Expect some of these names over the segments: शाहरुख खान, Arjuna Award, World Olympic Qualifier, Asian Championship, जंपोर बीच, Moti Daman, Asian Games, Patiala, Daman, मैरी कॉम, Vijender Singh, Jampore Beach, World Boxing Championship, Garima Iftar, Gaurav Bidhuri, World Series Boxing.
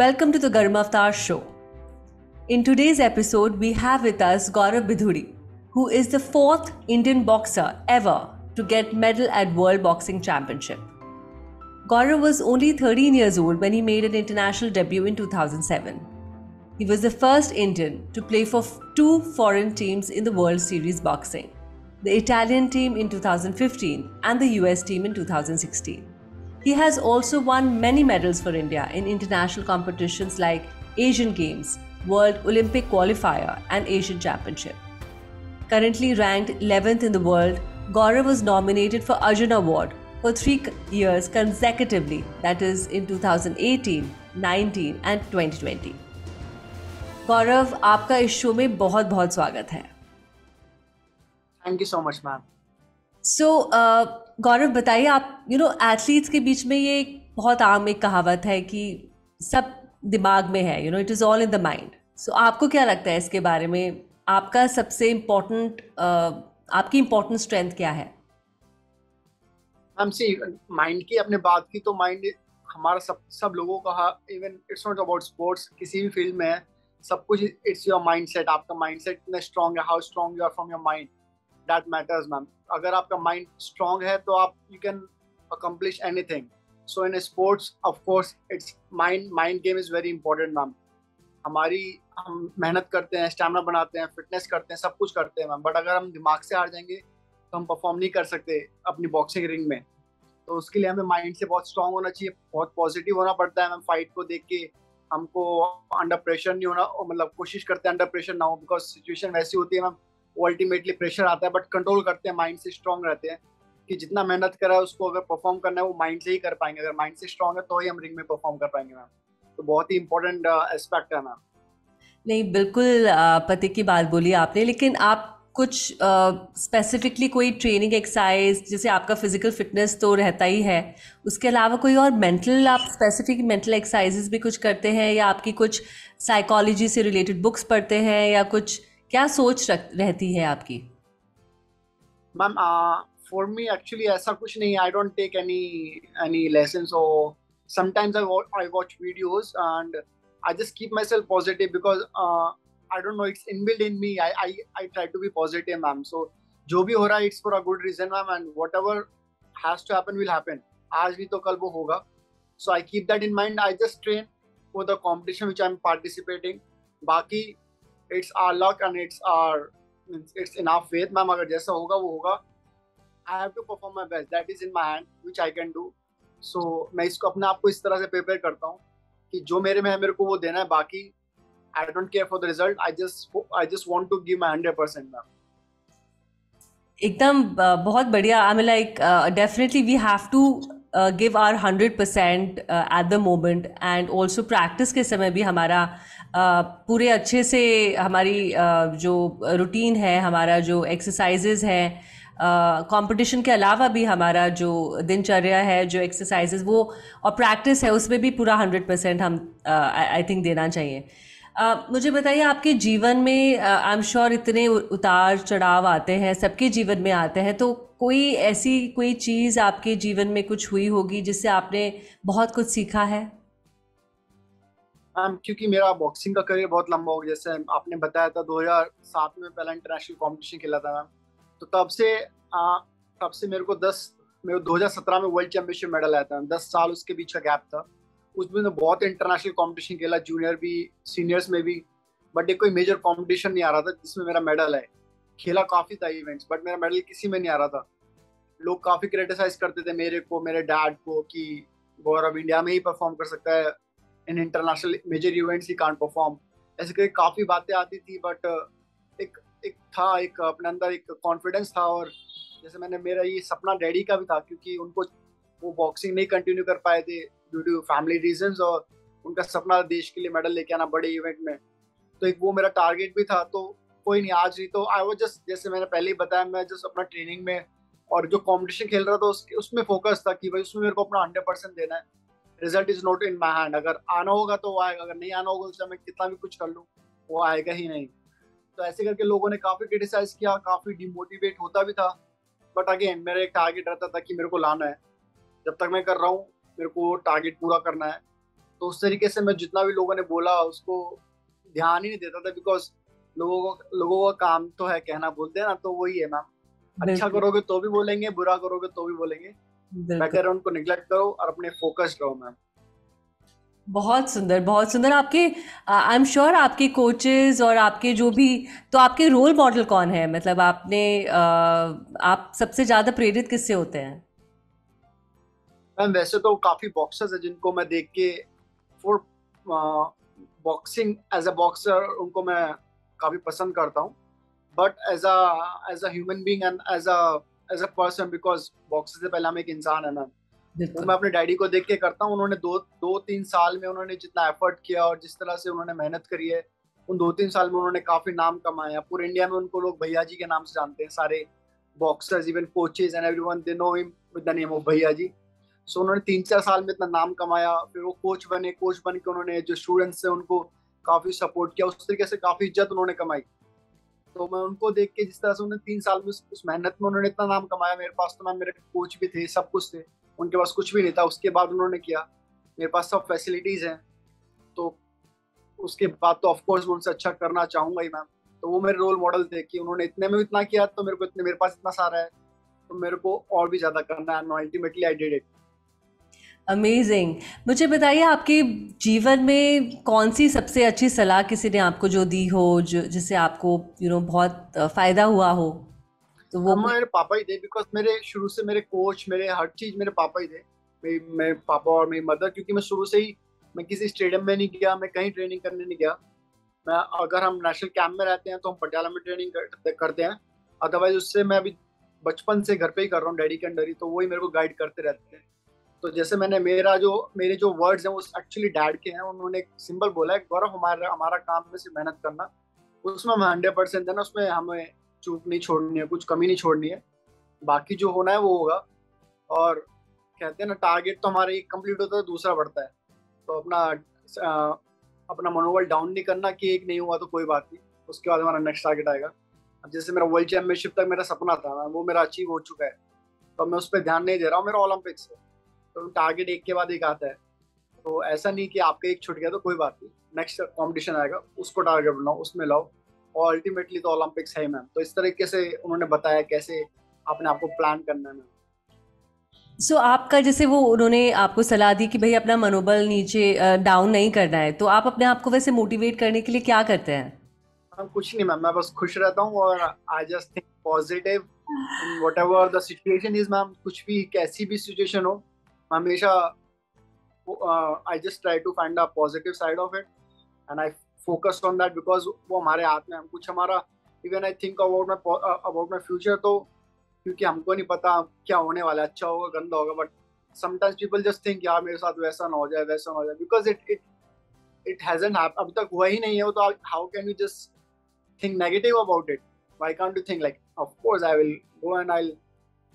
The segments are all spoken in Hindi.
Welcome to the Garima Iftar show. In today's episode, we have with us Gaurav Bidhuri, who is the fourth Indian boxer ever to get medal at World Boxing Championship. Gaurav was only 13 years old when he made an international debut in 2007. He was the first Indian to play for two foreign teams in the World Series Boxing, the Italian team in 2015 and the US team in 2016. He has also won many medals for India in international competitions like Asian Games, World Olympic Qualifier and Asian Championship. Currently ranked 11th in the world, Gaurav was nominated for Arjuna Award for 3 years consecutively, that is in 2018, 19 and 2020. Gaurav, आपका इस शो में बहुत बहुत स्वागत है. Thank you so much, ma'am. So, गौरव बताइए आप एथलीट्स के बीच में ये बहुत आम एक कहावत है कि सब दिमाग में है, it is all in the mind. So आपको क्या लगता है इसके बारे में? आपका सबसे इम्पोर्टेंट आपकी इम्पोर्टेंट स्ट्रेंथ क्या है? माइंड की अपने बात की तो माइंड हमारा सब लोगों का, even it's not about sports, किसी भी फील्ड में है सब कुछ. It's your mindset. आपका माइंडसेट कितना स्ट्रांग है, how strong you are from your mind, that matters ma'am. अगर आपका माइंड स्ट्रांग है तो आप you can accomplish anything. So in sports of course it's mind game is very important ma'am. हम मेहनत करते हैं, स्टैमिना बनाते हैं, फिटनेस करते हैं, सब कुछ करते हैं मैम, बट अगर हम दिमाग से हार जाएंगे तो हम परफॉर्म नहीं कर सकते अपनी बॉक्सिंग रिंग में. तो उसके लिए हमें माइंड से बहुत स्ट्रांग होना चाहिए, बहुत पॉजिटिव होना पड़ता है मैम. फाइट को देख के हमको अंडर प्रेशर नहीं होना, मतलब कोशिश करते हैं अंडर प्रेशर ना हो, बिकॉज सिचुएशन वैसी होती है मैम, अल्टीमेटली प्रेशर आता है, बट कंट्रोल करते हैं, माइंड से स्ट्रांग रहते हैं कि जितना मेहनत करा है उसको अगर परफॉर्म करना है वो माइंड से ही कर पाएंगे. अगर माइंड से स्ट्रांग है तो ही हम रिंग में परफॉर्म कर पाएंगे मैम. तो बहुत ही इम्पोर्टेंट एस्पेक्ट है मैम. नहीं, बिल्कुल पते की बात बोली आपने. लेकिन आप कुछ स्पेसिफिकली कोई ट्रेनिंग एक्सरसाइज, जैसे आपका फिजिकल फिटनेस तो रहता ही है, उसके अलावा कोई और मेंटल, आप स्पेसिफिक मेंटल एक्सरसाइजेस भी कुछ करते हैं, या आपकी कुछ साइकोलॉजी से रिलेटेड बुक्स पढ़ते हैं, या कुछ क्या सोच रहती है आपकी? मैम फॉर मी एक्चुअली ऐसा कुछ नहीं. I don't take any lessons और sometimes I watch videos and I just keep myself positive because I don't know, it's inbuilt in me. I try to be positive, ma'am. So, जो भी हो रहा है, it's for a good reason, ma'am. And whatever has to happen will happen. आज भी तो कल वो होगा. So I keep that in mind. I just train for the competition which I'm participating. बाकी it's our luck and it's in our faith, ma'am. अगर जैसा होगा वो होगा. I have to perform my best. That is in my hand, which I can do. So मैं इसको अपने आप को इस तरह से prepare करता हूँ कि जो मेरे में है मेरे को वो देना है. बाकी I don't care for the result. I just want to give my 100% ma'am. एकदम बहुत बढ़िया. I mean like definitely we have to give our 100% at the moment, and also practice के समय भी हमारा पूरे अच्छे से हमारी जो रूटीन है, हमारा जो एक्सरसाइजेज है, कंपटीशन के अलावा भी हमारा जो दिनचर्या है, जो एक्सरसाइजेज वो और प्रैक्टिस है, उसमें भी पूरा 100% हम आई थिंक देना चाहिए. मुझे बताइए आपके जीवन में, आई एम श्योर इतने उतार चढ़ाव आते हैं, सबके जीवन में आते हैं, तो कोई ऐसी कोई चीज़ आपके जीवन में कुछ हुई होगी जिससे आपने बहुत कुछ सीखा है? क्योंकि मेरा बॉक्सिंग का करियर बहुत लंबा हो गया, जैसे आपने बताया था 2007 में पहला इंटरनेशनल कॉम्पिटिशन खेला था मैम. तो तब से मेरे को 2017 में वर्ल्ड चैंपियनशिप मेडल आया था. 10 साल उसके बीच का गैप था. उसमें मैंने बहुत इंटरनेशनल कंपटीशन खेला, जूनियर भी, सीनियर्स में भी, बट एक कोई मेजर कंपटीशन नहीं आ रहा था जिसमें मेरा मेडल आए. खेला काफ़ी था इवेंट्स, बट मेरा मेडल किसी में नहीं आ रहा था. लोग काफ़ी क्रिटिसाइज करते थे मेरे को, मेरे डैड को, कि गौरव इंडिया में ही परफॉर्म कर सकता है, in international major events he can't perform. ऐसे करके काफ़ी बातें आती थी, बट एक अपने अंदर एक कॉन्फिडेंस था. और जैसे मेरा ये सपना डैडी का भी था, क्योंकि उनको वो बॉक्सिंग नहीं कंटिन्यू कर पाए थे ड्यू टू फैमिली रीजंस, और उनका सपना देश के लिए मेडल लेके आना बड़े इवेंट में, तो एक वो मेरा टारगेट भी था. तो कोई नहीं, आज नहीं तो आई वाज जस्ट, जैसे मैंने पहले ही बताया, मैं जस्ट अपना ट्रेनिंग में और जो कॉम्पिटिशन खेल रहा था उसमें फोकस था कि भाई उसमें मेरे को अपना 100% देना है. Result is not in my hand. अगर आना होगा तो आएगा, अगर नहीं आना होगा तो मैं कितना भी कुछ कर लूँ वो आएगा ही नहीं. तो ऐसे करके लोगों ने काफ़ी क्रिटिसाइज किया, काफ़ी डिमोटिवेट होता भी था, बट अगेन मेरा एक टारगेट रहता था कि मेरे को लाना है. जब तक मैं कर रहा हूँ मेरे को टारगेट पूरा करना है. तो उस तरीके से मैं जितना भी लोगों ने बोला उसको ध्यान ही नहीं देता था, बिकॉज लोगों का काम तो है कहना, बोलते हैं ना, तो वही है मैम, अच्छा करोगे तो भी बोलेंगे, बुरा करोगे तो भी बोलेंगे, बेटर उनको निग्लेक्ट करो और अपने फोकस्ड रहो मैम। बहुत सुंदर, बहुत सुंदर। आपके आई एम श्योर आपके कोचेस और आपके जो भी, तो आपके रोल मॉडल कौन है, मतलब आपने आप सबसे ज्यादा प्रेरित किससे होते हैं? मैम वैसे तो काफी बॉक्सर्स है जिनको मैं देख के for boxing as a boxer उनको मैं काफी पसंद करता हूँ, but as a human being and as a person, because boxer से पहले हम एक इंसान है ना, तो मैं अपने डैडी को देख के करता हूँ। उन्होंने दो तीन साल में उन्होंने जितना एफर्ट किया और जिस तरह से उन्होंने मेहनत करी है, उन 2-3 साल में उन्होंने काफी नाम कमाया। पूरे इंडिया में उनको लोग भैया जी के नाम से जानते हैं, सारे boxers, even coaches and everyone they know him with the name of भैया जी। सो उन्होंने 3-4 साल में इतना नाम कमाया, फिर वो कोच बने, कोच बन के उन्होंने जो स्टूडेंट्स थे उनको काफी सपोर्ट किया, उस तरीके से काफी इज्जत उन्होंने कमाई। तो मैं उनको देख के जिस तरह से उन्होंने 3 साल में उस मेहनत में उन्होंने इतना नाम कमाया, मेरे पास तो मैम मेरे कोच भी थे, सब कुछ थे, उनके पास कुछ भी नहीं था, उसके बाद उन्होंने किया, मेरे पास सब फैसिलिटीज हैं, तो उसके बाद तो ऑफकोर्स मैं उनसे अच्छा करना चाहूँगा ही मैम। तो वो मेरे रोल मॉडल थे कि उन्होंने इतने में इतना किया, तो मेरे को इतने, मेरे पास इतना सारा है, तो मेरे को और भी ज़्यादा करना है। Ultimately I did it. Amazing. मुझे बताइए आपके जीवन में कौन सी सबसे अच्छी सलाह किसी ने आपको जो दी हो, जिससे आपको बहुत फ़ायदा हुआ हो? तो वो मेरे पापा ही थे, बिकॉज मेरे शुरू से मेरे कोच, मेरे हर चीज मेरे पापा ही थे, मेरे पापा और मेरी मदर, क्योंकि मैं शुरू से ही, मैं किसी स्टेडियम में नहीं गया, मैं कहीं ट्रेनिंग करने नहीं गया। मैं अगर हम नेशनल कैंप में रहते हैं तो हम पटियाला में ट्रेनिंग करते हैं, अदरवाइज उससे मैं अभी बचपन से घर पे ही कर रहा हूँ डैडी के अंडर ही, तो वही मेरे को गाइड करते रहते हैं। तो जैसे मैंने मेरे जो वर्ड्स हैं वो एक्चुअली डैड के हैं, उन्होंने एक सिंबल बोला है, गौरव हमारा काम में से मेहनत करना, उसमें हम 100% देना, उसमें हमें चूक नहीं छोड़नी है, कुछ कमी नहीं छोड़नी है, बाकी जो होना है वो होगा। और कहते हैं ना टारगेट तो हमारा एक कंप्लीट होता है दूसरा बढ़ता है, तो अपना मनोबल डाउन नहीं करना कि एक नहीं हुआ तो कोई बात नहीं, उसके बाद हमारा नेक्स्ट टारगेट आएगा। अब जैसे मेरा वर्ल्ड चैम्पियनशिप तक मेरा सपना था, वो मेरा अचीव हो चुका है, तो मैं उस पर ध्यान नहीं दे रहा हूँ। मेरा ओलंपिक्स है, तो टारगेट एक के बाद एक आता है, तो ऐसा नहीं कि आपका एक छूट गया तो कोई बात नहीं, नेक्स्ट कॉम्पिटिशन आएगा उसको टारगेट बनाओ, उसमें लाओ, और अल्टीमेटली तो ओलंपिक्स है मैम। तो इस तरीके से उन्होंने बताया कैसे अपने आपको प्लान करना है मैम। सो आपका जैसे वो उन्होंने आपको सलाह दी कि भाई अपना मनोबल नीचे डाउन नहीं करना है, तो आप अपने आप को वैसे मोटिवेट करने के लिए क्या करते हैं? कुछ नहीं मैम, मैं बस खुश रहता हूँ और I just think positive in whatever the situation is ma'am, कुछ भी कैसी भी सिचुएशन हो, हमेशा I just try to find a positive side of it and I focused on that, because वो हमारे हाथ में, हम कुछ हमारा, even I think about my future, तो क्योंकि हमको नहीं पता क्या होने वाला है, अच्छा होगा गंदा होगा, but sometimes people just think यार मेरे साथ वैसा ना हो जाए, वैसा ना हो जाए, बिकॉज इट हैजंट हैपन, अभी तक हुआ ही नहीं है वो, तो how can you just think negative about it, why can't you think like of course I will go and I,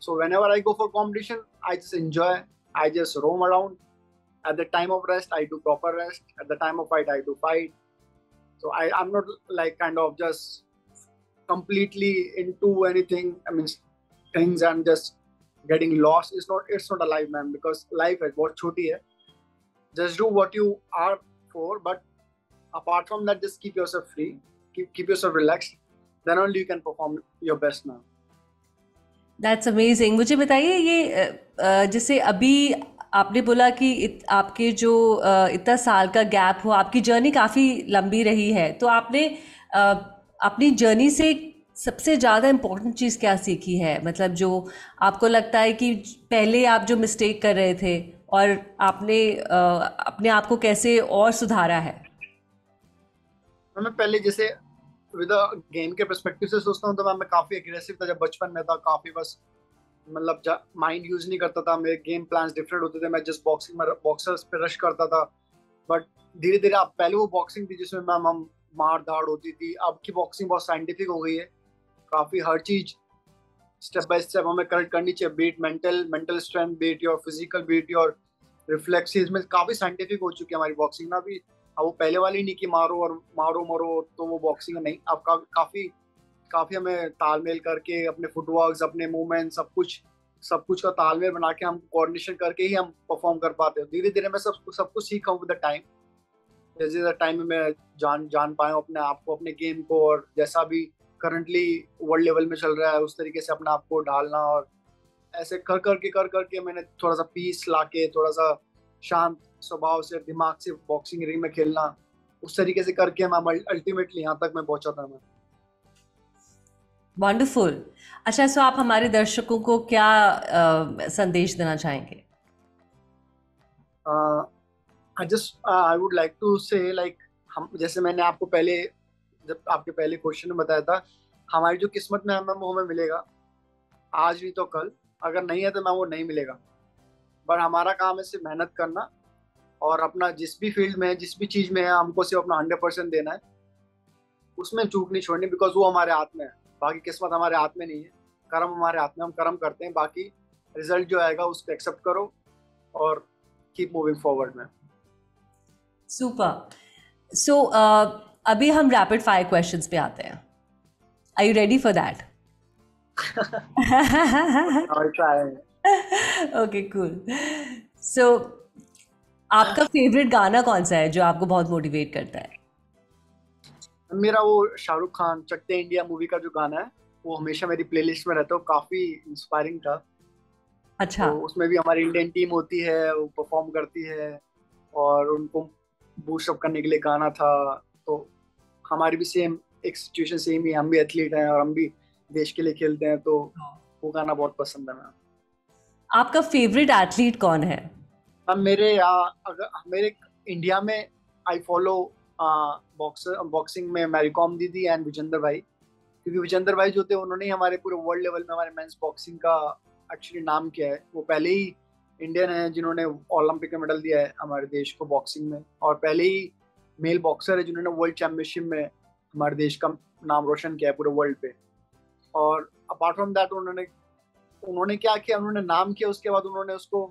so whenever I go for competition I just enjoy, I just roam around, at the time of rest I do proper rest, at the time of fight I do fight. So I'm not like kind of just completely into anything. I mean, things and just getting lost. It's not a life, man. Because life is what choti hai. Just do what you are for. But apart from that, just keep yourself free. Keep yourself relaxed. Then only you can perform your best, man. That's amazing. मुझे बताइए ये जैसे अभी आपने बोला कि आपके जो इतना साल का गैप हुआ, आपकी जर्नी काफ़ी लंबी रही है, तो आपने अपनी जर्नी से सबसे ज़्यादा इम्पोर्टेंट चीज़ क्या सीखी है, मतलब जो आपको लगता है कि पहले आप जो मिस्टेक कर रहे थे और आपने अपने आप को कैसे और सुधारा है? मैं पहले जैसे विद गेम के पर्सपेक्टिव से सोचता हूँ तो मैं काफ़ी एग्रेसिव था जब बचपन में था, काफ़ी बस मतलब माइंड यूज नहीं करता था, मेरे गेम प्लान्स डिफरेंट होते थे, मैं जस्ट बॉक्सिंग में बॉक्सर्स पे रश करता था। बट धीरे धीरे अब पहले वो बॉक्सिंग थी जिसमें मैम हम मार धाड़ होती थी, अब की बॉक्सिंग बहुत साइंटिफिक हो गई है, काफ़ी हर चीज स्टेप बाय स्टेप हमें करेक्ट करनी चाहिए, beat mental strength, beat your physical, beat your reflexes, में काफ़ी साइंटिफिक हो चुकी है हमारी बॉक्सिंग ना अभी। अब वो पहले वाली नहीं कि मारो तो वो बॉक्सिंग नहीं, अब काफ़ी हमें तालमेल करके अपने फुटवर्क्स, अपने मूवमेंट, सब कुछ सब कुछ का तालमेल बना के हम कोऑर्डिनेशन करके ही हम परफॉर्म कर पाते हैं। धीरे धीरे मैं सब कुछ सीखा हूँ विद द टाइम, जैसे द टाइम में मैं जान पाया हूँ अपने आप को, अपने गेम को, और जैसा भी करंटली वर्ल्ड लेवल में चल रहा है उस तरीके से अपने आप को ढालना। और ऐसे कर करके मैंने थोड़ा सा पीस लाके, थोड़ा सा शांत स्वभाव से, दिमाग से बॉक्सिंग रिंग में खेलना, उस तरीके से करके मैं अल्टीमेटली यहाँ तक मैं पहुँचा था। मैं वंडरफुल। अच्छा, सो आप हमारे दर्शकों को क्या संदेश देना चाहेंगे? I would like to say, like, हम जैसे मैंने आपको पहले जब आपके पहले क्वेश्चन में बताया था, हमारी जो किस्मत में हमें मिलेगा आज नहीं तो कल, अगर नहीं है तो मैं वो नहीं मिलेगा। पर हमारा काम है सिर्फ मेहनत करना और अपना जिस भी फील्ड में है, जिस भी चीज़ में है, हमको सिर्फ अपना 100% देना है, उसमें चूक नहीं छोड़नी, बिकॉज वो हमारे हाथ में है। बाकी किस्मत हमारे हाथ में नहीं है, कर्म हमारे हाथ में, हम कर्म करते हैं, बाकी रिजल्ट जो आएगा उसको एक्सेप्ट करो और कीप मूविंग फॉरवर्ड में। सुपर। सो अभी हम रैपिड फायर क्वेश्चंस पे आते हैं। Are you ready for that? Okay, cool. So आपका फेवरेट गाना कौन सा है जो आपको बहुत मोटिवेट करता है? मेरा वो शाहरुख खान चकते इंडिया मूवी का जो गाना है वो हमेशा मेरी प्लेलिस्ट में रहता है, काफी इंस्पायरिंग था। अच्छा। तो उसमें भी हमारी इंडियन टीम होती है, वो परफॉर्म करती है और उनको बूस्ट अप करने के लिए गाना था। तो हमारी भी सेम एक सिचुएशन सेम ही, हम भी एथलीट हैं और हम भी देश के लिए खेलते हैं, तो वो गाना बहुत पसंद है। आपका फेवरेट एथलीट कौन है? अब मेरे इंडिया में आई फॉलो बॉक्सिंग में मैरी कॉम दीदी एंड विजेंद्र भाई, क्योंकि विजेंद्र भाई जो थे उन्होंने ही हमारे पूरे वर्ल्ड लेवल में हमारे मेंस बॉक्सिंग का एक्चुअली नाम किया है। वो पहले ही इंडियन हैं जिन्होंने ओलंपिक में मेडल दिया है हमारे देश को बॉक्सिंग में, और पहले ही मेल बॉक्सर है जिन्होंने वर्ल्ड चैम्पियनशिप में हमारे देश का नाम रोशन किया है पूरे वर्ल्ड पे। और अपार्ट फ्रॉम दैट उन्होंने क्या किया, उन्होंने नाम किया, उसके बाद उन्होंने उसको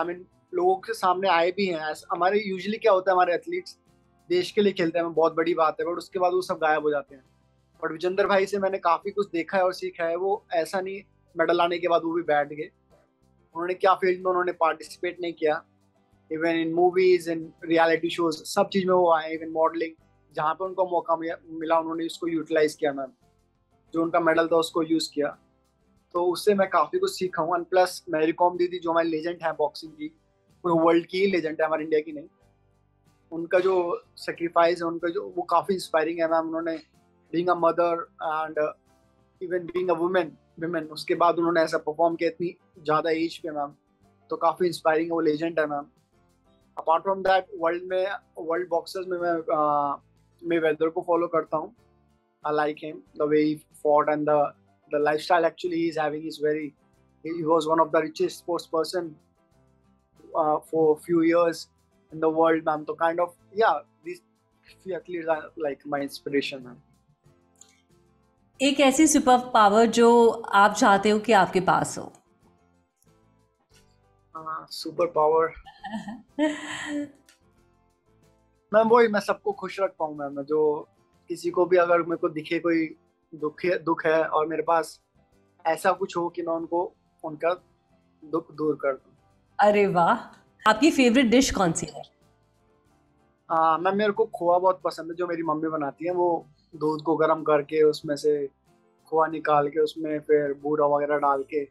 आई मीन लोगों के सामने आए भी हैं। हमारे यूजली क्या होता है, हमारे एथलीट्स देश के लिए खेलते हैं, बहुत बड़ी बात है, बट उसके बाद वो सब गायब हो जाते हैं। बट विजेंद्र भाई से मैंने काफ़ी कुछ देखा है और सीखा है। वो ऐसा नहीं मेडल आने के बाद वो भी बैठ गए, उन्होंने क्या फील्ड में उन्होंने पार्टिसिपेट नहीं किया, even in movies, in reality shows, सब चीज़ में वो आए, इवन मॉडलिंग, जहाँ पे उनको मौका मिला उन्होंने उसको यूटिलाइज किया। मैम जो उनका मेडल था उसको यूज़ किया, तो उससे मैं काफ़ी कुछ सीखा हूँ। एंड प्लस मैरी कॉम दीदी जो हमारी लेजेंड है बॉक्सिंग की, पूरे वर्ल्ड की ही लेजेंड है, हमारे इंडिया की नहीं। उनका जो सेक्रीफाइस है, उनका जो वो काफ़ी इंस्पायरिंग है मैम। उन्होंने being a mother and even being a woman उसके बाद उन्होंने ऐसा परफॉर्म किया इतनी ज़्यादा एज पे मैम, तो काफ़ी इंस्पायरिंग है, वो लेजेंड है ma'am. Apart from that world boxers में मैं वेदर को फॉलो करता हूँ। I like him, the way he fought and the lifestyle actually he is having is very, he was one of the richest sports person for few years in the world, ma'am. So kind of, yeah, these few athletes are like my inspiration, ma'am. एक ऐसी सुपर पावर जो आप चाहते हो कि आपके पास हो? सुपर पावर मैम वही, मैं सबको खुश रख पाऊँ मैम। जो किसी को भी अगर मेरे को दिखे कोई दुख है और मेरे पास ऐसा कुछ हो कि मैं उनको उनका दुख दूर कर दूँ। अरे वाह। आपकी फेवरेट डिश कौन सी है? मैम मेरे को खोआ बहुत पसंद है, जो मेरी मम्मी बनाती है। वो दूध को गर्म करके उसमें से खोआ निकाल के उसमें फिर बूरा वगैरह डाल के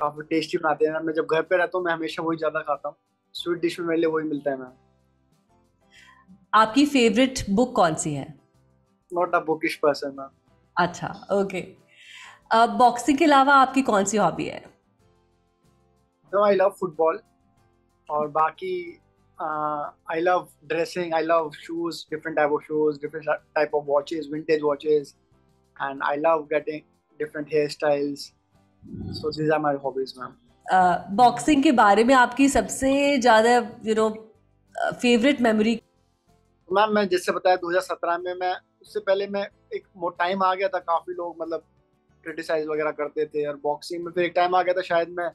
काफ़ी टेस्टी बनाते हैं। मैं जब घर पे रहता हूँ मैं हमेशा वही ज़्यादा खाता हूँ, स्वीट डिश में मेरे लिए वही मिलता है मैम। आपकी फेवरेट बुक कौन सी है? Not a bookish person ma'am. अच्छा, ओके। बॉक्सिंग के अलावा आपकी कौन सी हॉबी है? आई लव फुटबॉल, और बाकी I love dressing, I love shoes, different type of shoes, different type of watches, vintage watches, and I love getting different hair styles, so these are my hobbies ma'am. Boxing के बारे में आपकी सबसे ज़्यादा फेवरेट मेमोरी? मैम मैं जैसे बताया 2017 में, मैं उससे पहले मैं एक टाइम आ गया था, काफ़ी लोग क्रिटिसाइज वगैरह करते थे, और बॉक्सिंग में फिर एक टाइम आ गया था शायद मैं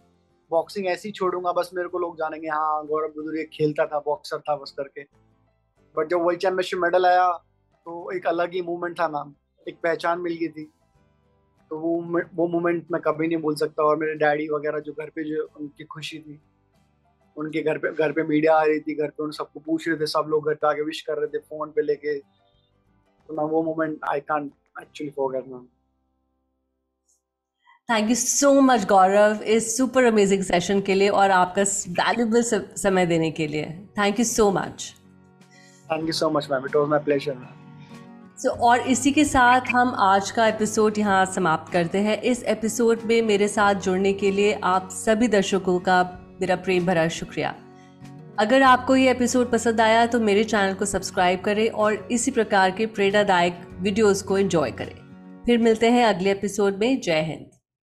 बॉक्सिंग ऐसी छोड़ूंगा, बस मेरे को लोग जानेंगे हाँ गौरव बिधुरी खेलता था, बॉक्सर था, बस करके। बट जब वर्ल्ड चैम्पियनशिप मेडल आया तो एक अलग ही मूवमेंट था मैम, एक पहचान मिल गई थी। तो वो मोमेंट मैं कभी नहीं भूल सकता। और मेरे डैडी वगैरह जो घर पे जो उनकी खुशी थी, उनके घर पे मीडिया आ रही थी, घर पे उन सबको पूछ रहे थे, सब लोग घर पे आके विश कर रहे थे फोन पे लेके। तो मैं वो moment I can't actually forget ma'am. Thank you so much Gaurav इस सुपर अमेजिंग सेशन के लिए और आपका वैल्यूबल समय देने के लिए। Thank you so much. Thank you so much ma'am, it was my pleasure ma'am. So, और इसी के साथ हम आज का एपिसोड यहाँ समाप्त करते हैं। इस एपिसोड में मेरे साथ जुड़ने के लिए आप सभी दर्शकों का मेरा प्रेम भरा शुक्रिया। अगर आपको ये एपिसोड पसंद आया तो मेरे चैनल को सब्सक्राइब करें और इसी प्रकार के प्रेरणादायक वीडियोस को एंजॉय करें। फिर मिलते हैं अगले एपिसोड में। जय हिंद।